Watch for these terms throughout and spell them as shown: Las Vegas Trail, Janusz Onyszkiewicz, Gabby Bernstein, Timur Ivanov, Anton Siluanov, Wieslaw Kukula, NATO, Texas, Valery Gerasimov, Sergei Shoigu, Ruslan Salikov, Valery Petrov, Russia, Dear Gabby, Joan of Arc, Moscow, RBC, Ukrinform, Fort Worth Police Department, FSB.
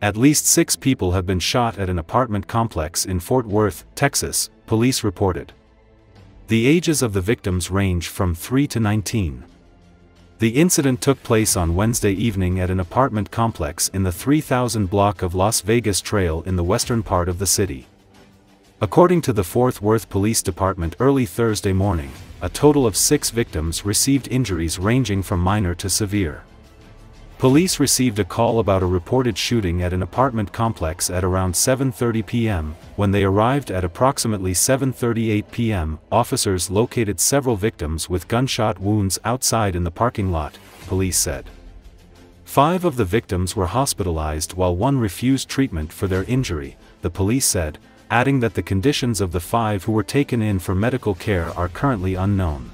At least 6 people have been shot at an apartment complex in Fort Worth, Texas, police reported. The ages of the victims range from 3 to 19. The incident took place on Wednesday evening at an apartment complex in the 3000 block of Las Vegas Trail in the western part of the city. According to the Fort Worth Police Department, early Thursday morning, a total of 6 victims received injuries ranging from minor to severe. Police received a call about a reported shooting at an apartment complex at around 7:30 p.m. When they arrived at approximately 7:38 p.m., officers located several victims with gunshot wounds outside in the parking lot, police said. 5 of the victims were hospitalized while 1 refused treatment for their injury, the police said, adding that the conditions of the 5 who were taken in for medical care are currently unknown.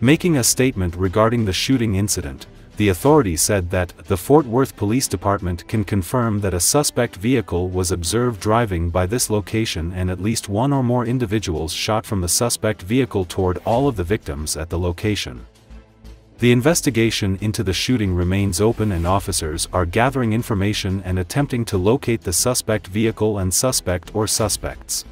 Making a statement regarding the shooting incident, the authority said that the Fort Worth Police Department can confirm that a suspect vehicle was observed driving by this location and at least 1 or more individuals shot from the suspect vehicle toward all of the victims at the location. The investigation into the shooting remains open and officers are gathering information and attempting to locate the suspect vehicle and suspect or suspects.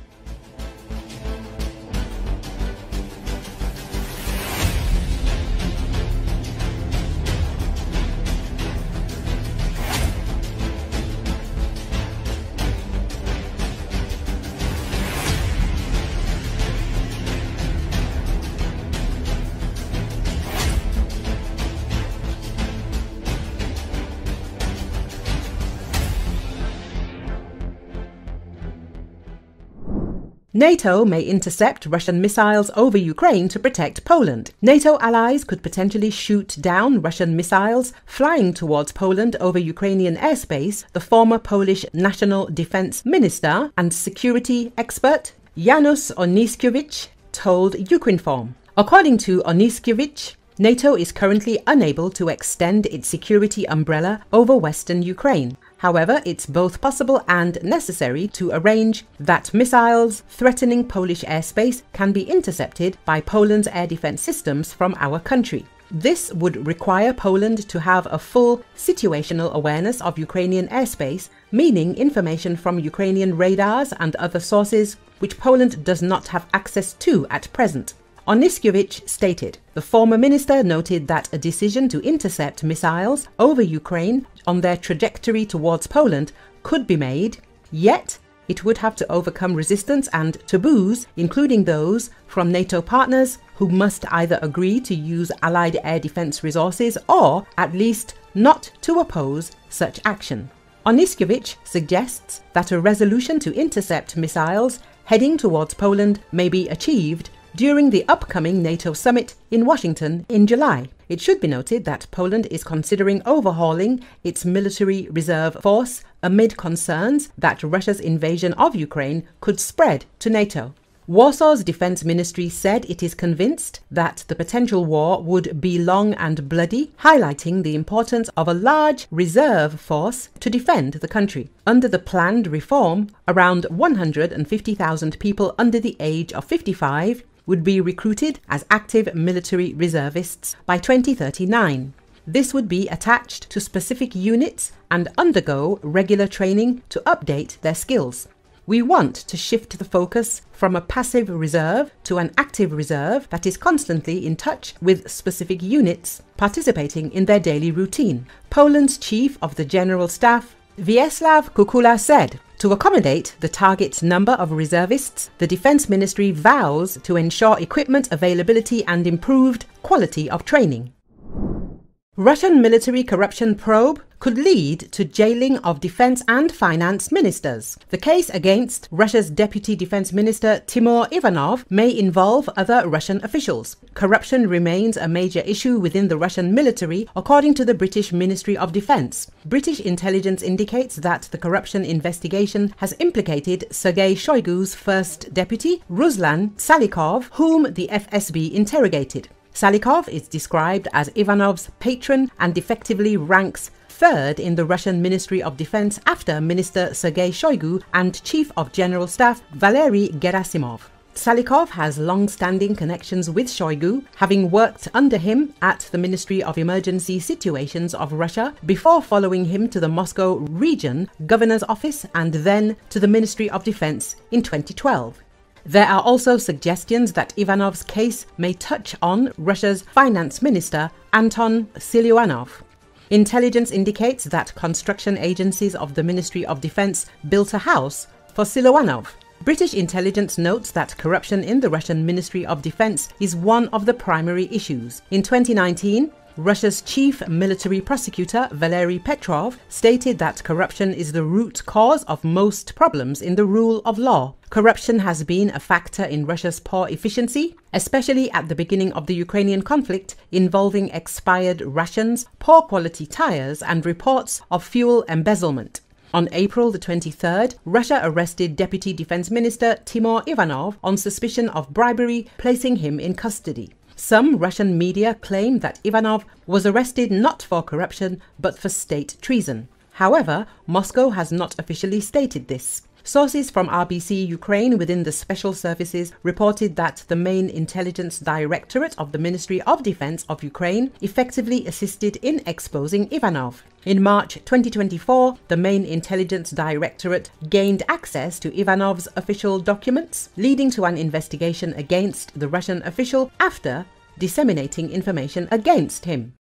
NATO may intercept Russian missiles over Ukraine to protect Poland. NATO allies could potentially shoot down Russian missiles flying towards Poland over Ukrainian airspace, the former Polish National Defense Minister and security expert Janusz Onyszkiewicz told Ukrinform. According to Onyszkiewicz, NATO is currently unable to extend its security umbrella over Western Ukraine. However, it's both possible and necessary to arrange that missiles threatening Polish airspace can be intercepted by Poland's air defense systems from our country. This would require Poland to have a full situational awareness of Ukrainian airspace, meaning information from Ukrainian radars and other sources which Poland does not have access to at present. Onyszkiewicz stated. The former minister noted that a decision to intercept missiles over Ukraine on their trajectory towards Poland could be made, yet it would have to overcome resistance and taboos, including those from NATO partners who must either agree to use Allied air defense resources or at least not to oppose such action. Onyszkiewicz suggests that a resolution to intercept missiles heading towards Poland may be achieved during the upcoming NATO summit in Washington in July. It should be noted that Poland is considering overhauling its military reserve force amid concerns that Russia's invasion of Ukraine could spread to NATO. Warsaw's defense ministry said it is convinced that the potential war would be long and bloody, highlighting the importance of a large reserve force to defend the country. Under the planned reform, around 150,000 people under the age of 55 would be recruited as active military reservists by 2039. This would be attached to specific units and undergo regular training to update their skills. We want to shift the focus from a passive reserve to an active reserve that is constantly in touch with specific units, participating in their daily routine, Poland's chief of the general staff, Wieslaw Kukula, said. To accommodate the target number of reservists, the Defense Ministry vows to ensure equipment availability and improved quality of training. Russian military corruption probe could lead to jailing of defense and finance ministers. The case against Russia's Deputy Defense Minister Timur Ivanov may involve other Russian officials. Corruption remains a major issue within the Russian military, according to the British Ministry of Defense. British intelligence indicates that the corruption investigation has implicated Sergei Shoigu's first deputy, Ruslan Salikov, whom the FSB interrogated. Salikov is described as Ivanov's patron and effectively ranks 3rd in the Russian Ministry of Defense after Minister Sergei Shoigu and Chief of General Staff Valery Gerasimov. Salikov has long-standing connections with Shoigu, having worked under him at the Ministry of Emergency Situations of Russia before following him to the Moscow Region Governor's Office and then to the Ministry of Defense in 2012. There are also suggestions that Ivanov's case may touch on Russia's finance minister, Anton Siluanov. Intelligence indicates that construction agencies of the Ministry of Defense built a house for Siluanov. British intelligence notes that corruption in the Russian Ministry of Defense is one of the primary issues. In 2019, Russia's chief military prosecutor, Valery Petrov, stated that corruption is the root cause of most problems in the rule of law. Corruption has been a factor in Russia's poor efficiency, especially at the beginning of the Ukrainian conflict, involving expired rations, poor quality tires, and reports of fuel embezzlement. On April the 23rd, Russia arrested Deputy Defense Minister Timur Ivanov on suspicion of bribery, placing him in custody. Some Russian media claim that Ivanov was arrested not for corruption, but for state treason. However, Moscow has not officially stated this. Sources from RBC Ukraine within the Special Services reported that the main intelligence directorate of the Ministry of Defense of Ukraine effectively assisted in exposing Ivanov. In March 2024, the main intelligence directorate gained access to Ivanov's official documents, leading to an investigation against the Russian official after disseminating information against him.